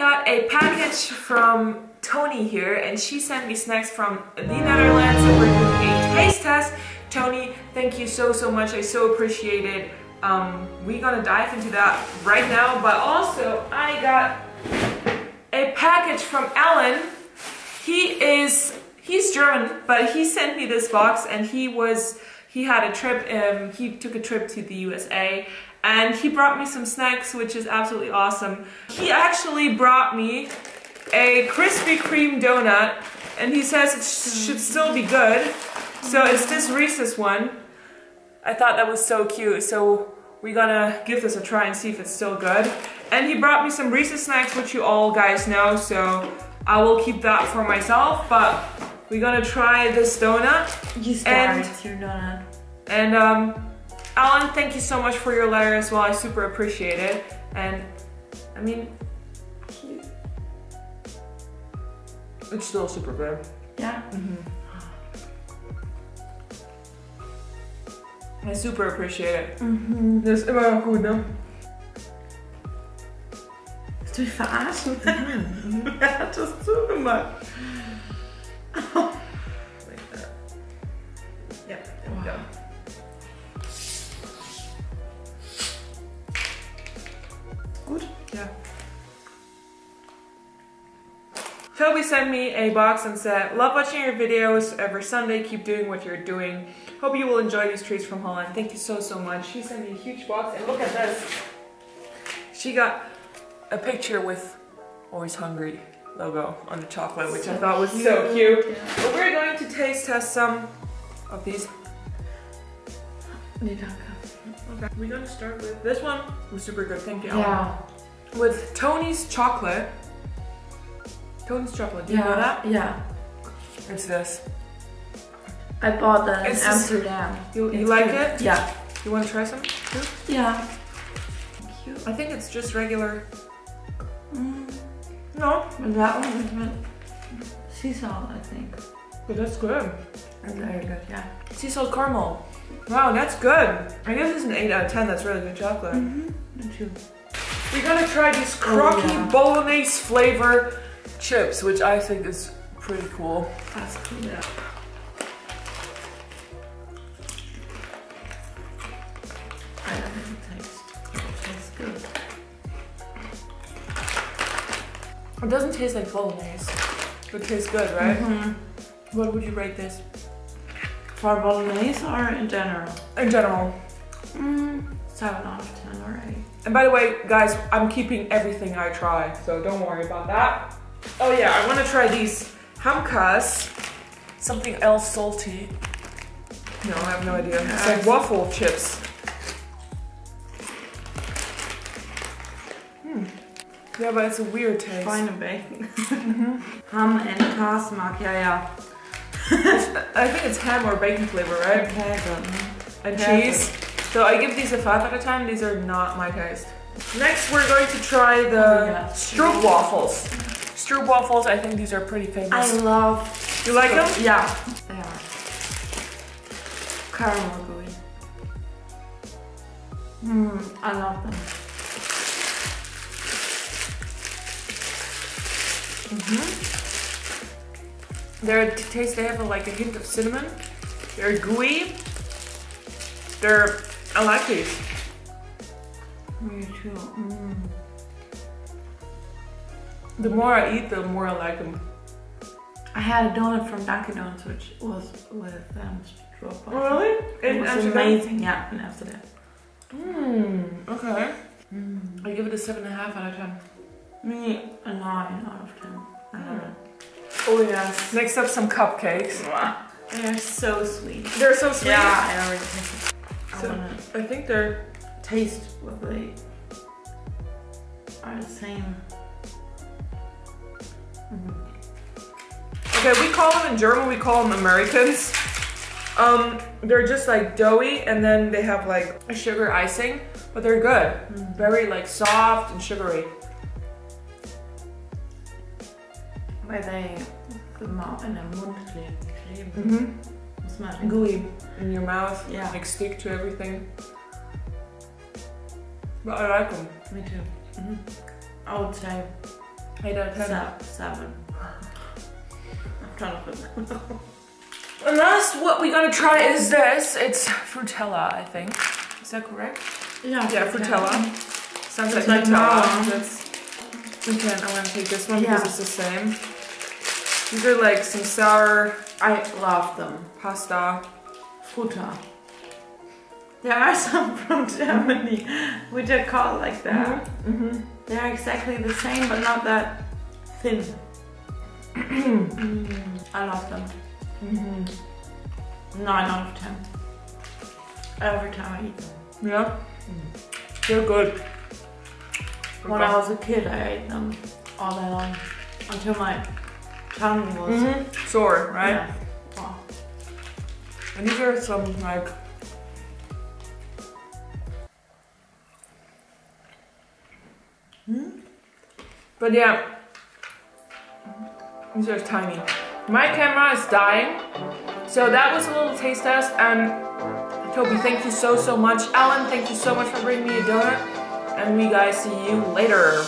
got a package from Tony here, and she sent me snacks from the Netherlands, so we're doing a taste test. Tony, thank you so much, I so appreciate it. We're gonna dive into that right now, but also I got a package from Alan. He's German, but he sent me this box, and he took a trip to the USA, and he brought me some snacks, which is absolutely awesome. He actually brought me a Krispy Kreme donut, and he says it should still be good. So it's this Reese's one. I thought that was so cute, so we're gonna give this a try and see if it's still good. And he brought me some Reese's snacks, which you all guys know, so I will keep that for myself, but we're gonna try this donut. It's your donut. And Alan, thank you so much for your letter as well, I super appreciate it. And I mean, it's still super good. Yeah. Mm-hmm. I super appreciate it. Mm-hmm. Das ist immer noch gut, ne? Willst du mich verarschen? Mhm. Wer hat das zugemacht? Like that. Yeah, there we go. Gut? Yeah. Toby sent me a box and said, love watching your videos every Sunday, keep doing what you're doing. Hope you will enjoy these treats from Holland. Thank you so much. She sent me a huge box, and look at this. She got a picture with Always Hungry logo on the chocolate, which I thought was so cute. Yeah. But we're going to taste test some of these. Okay. We're gonna start with this one. It was super good, thank you. Yeah. With Tony's chocolate. Tony's chocolate, do you know that? Yeah. It's this. I bought that in Amsterdam. You like it? Yeah. You want to try some too? Yeah. Cute. I think it's just regular. Mm. No. And that one is with sea salt, I think. But that's good. That's very good, yeah. Sea salt caramel. Wow, that's good. I guess it's an 8 out of 10, that's really good chocolate. Mm-hmm. Me too. We're gonna try this crocky bolognese flavor chips, which I think is pretty cool. That's cool. Yeah. I love it. It tastes good. It doesn't taste like bolognese, but it tastes good, right? Mm-hmm. What would you rate this? For bolognese or in general? In general. 7 out of 10 already. And by the way, guys, I'm keeping everything I try, so don't worry about that. Oh yeah, I want to try these hamkas. Something else salty. No, I have no idea. It's like waffle chips. Yeah, but it's a weird taste. Schweinebacon. Ham and Kasmak, yeah. I think it's ham or bacon flavor, right? And cheese. So I give these a 5 out of 10. These are not my taste. Next, we're going to try the stroopwaffles. Stroopwaffles, I think these are pretty famous. I love. You like them? Yeah. They are. Caramel gooey. I love them. Their taste, they have like a hint of cinnamon. They're gooey. I like these. Me too. The more I eat, the more I like them. I had a donut from Dunkin' Donuts, which was with stroopwaffle. Really? It was amazing. Yeah, in Amsterdam. Okay. I give it a 7.5 out of 10. Me, a 9 out of 10. I love it. Oh yes. Next up, some cupcakes. They're so sweet. They're so sweet. Yeah, I already tasted it. I think their taste are the same. Okay, we call them in German, we call them Americans. They're just like doughy, and then they have like a sugar icing, but they're good. Very like soft and sugary. Weil they in the mouth kleben. Gooey in your mouth, like stick to everything. But I like them. Me too. I would say I don't know. Seven. I'm trying to put that on. And last, what we're gonna try is this. It's Fruittella, I think. Is that correct? Yeah. Yeah, Fruittella. Sounds like Nutella. Okay, I'm gonna take this one because it's the same. These are like some sour. I love them. Pasta. Frutta. There are some from Germany which are called like that. Mm-hmm. Mm-hmm. They are exactly the same, but not that thin. I love them. Mm-hmm. 9 out of 10. Every time I eat them. Yeah. Mm. They're good. When I was a kid, I ate them all day long until my tongue was sore, right? Yeah. Oh. And these are some like. But yeah, these are tiny. My camera is dying, so that was a little taste test. And Toby, thank you so much. Alan, thank you so much for bringing me a donut. And we guys see you later.